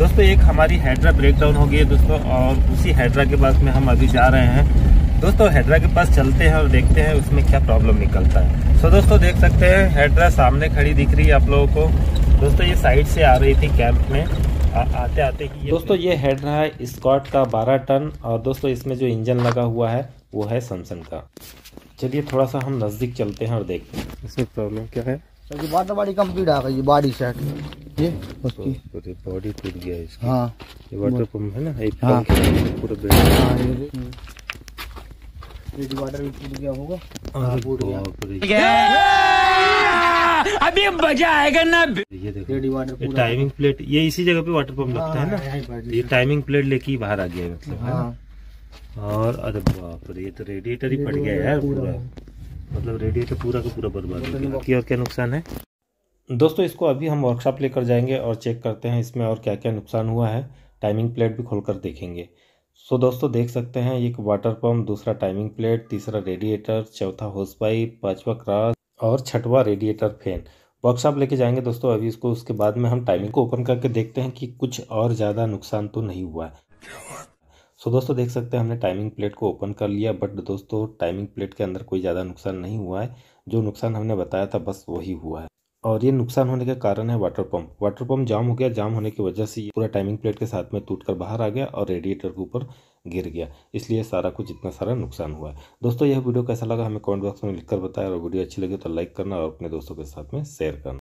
दोस्तों एक हमारी हाइड्रा ब्रेकडाउन हो गई है दोस्तों, और उसी हाइड्रा के पास में हम अभी जा रहे हैं दोस्तों। हाइड्रा के पास चलते हैं और देखते हैं उसमें क्या प्रॉब्लम निकलता है। सो दोस्तों देख सकते हैं हाइड्रा सामने खड़ी दिख रही है आप लोगों को। दोस्तों ये साइड से आ रही थी कैंप में आते आते ही। दोस्तों ये हाइड्रा है एस्कॉर्ट का 12 टन, और दोस्तों इसमें जो इंजन लगा हुआ है वो है सैमसंग का। चलिए थोड़ा सा हम नज़दीक चलते हैं और देखते हैं इसमें प्रॉब्लम क्या है। वाटर बॉडी कंप्लीट आ गई, बॉडी सेट, ये उसकी बॉडी टूट गया है इसकी। हाँ ये वाटर पंप है ना, एक पंप पूरा बैठ गया। हां ये वाटर भी टूट गया होगा। हां टूट गया, अभी मजा आएगा ना। ये देखो ये वाटर पूरा टाइमिंग प्लेट, ये इसी जगह पे वाटर पंप लगता है ना, ये टाइमिंग प्लेट लेके बाहर आ गया है मतलब। हां और अरे बाप रे, ये तो रेडिएटर ही फट गया यार पूरा, मतलब रेडिएटर पूरा का पूरा बर्बाद हो गया। की और क्या नुकसान है दोस्तों, इसको अभी हम वर्कशॉप लेकर जाएंगे और चेक करते हैं इसमें और क्या क्या नुकसान हुआ है। टाइमिंग प्लेट भी खोलकर देखेंगे। सो दोस्तों देख सकते हैं एक वाटर पंप, दूसरा टाइमिंग प्लेट, तीसरा रेडिएटर, चौथा होस पाइप, पांचवा क्रास और छठवा रेडिएटर फैन। वर्कशॉप लेके जाएंगे दोस्तों अभी इसको, उसके बाद में हम टाइमिंग को ओपन करके देखते हैं कि कुछ और ज़्यादा नुकसान तो नहीं हुआ है। सो दोस्तों देख सकते हैं हमने टाइमिंग प्लेट को ओपन कर लिया, बट दोस्तों टाइमिंग प्लेट के अंदर कोई ज़्यादा नुकसान नहीं हुआ है। जो नुकसान हमने बताया था बस वही हुआ है, और ये नुकसान होने का कारण है water pump. Water pump jam हो गया, जाम होने की वजह से पूरा टाइमिंग प्लेट के साथ में टूट कर बाहर आ गया और रेडिएटर के ऊपर गिर गया, इसलिए सारा कुछ इतना सारा नुकसान हुआ है। दोस्तों यह वीडियो कैसा लगा हमें कमेंट बॉक्स में लिखकर बताएं, और वीडियो अच्छी लगी तो लाइक करना और अपने दोस्तों के साथ में शेयर करना।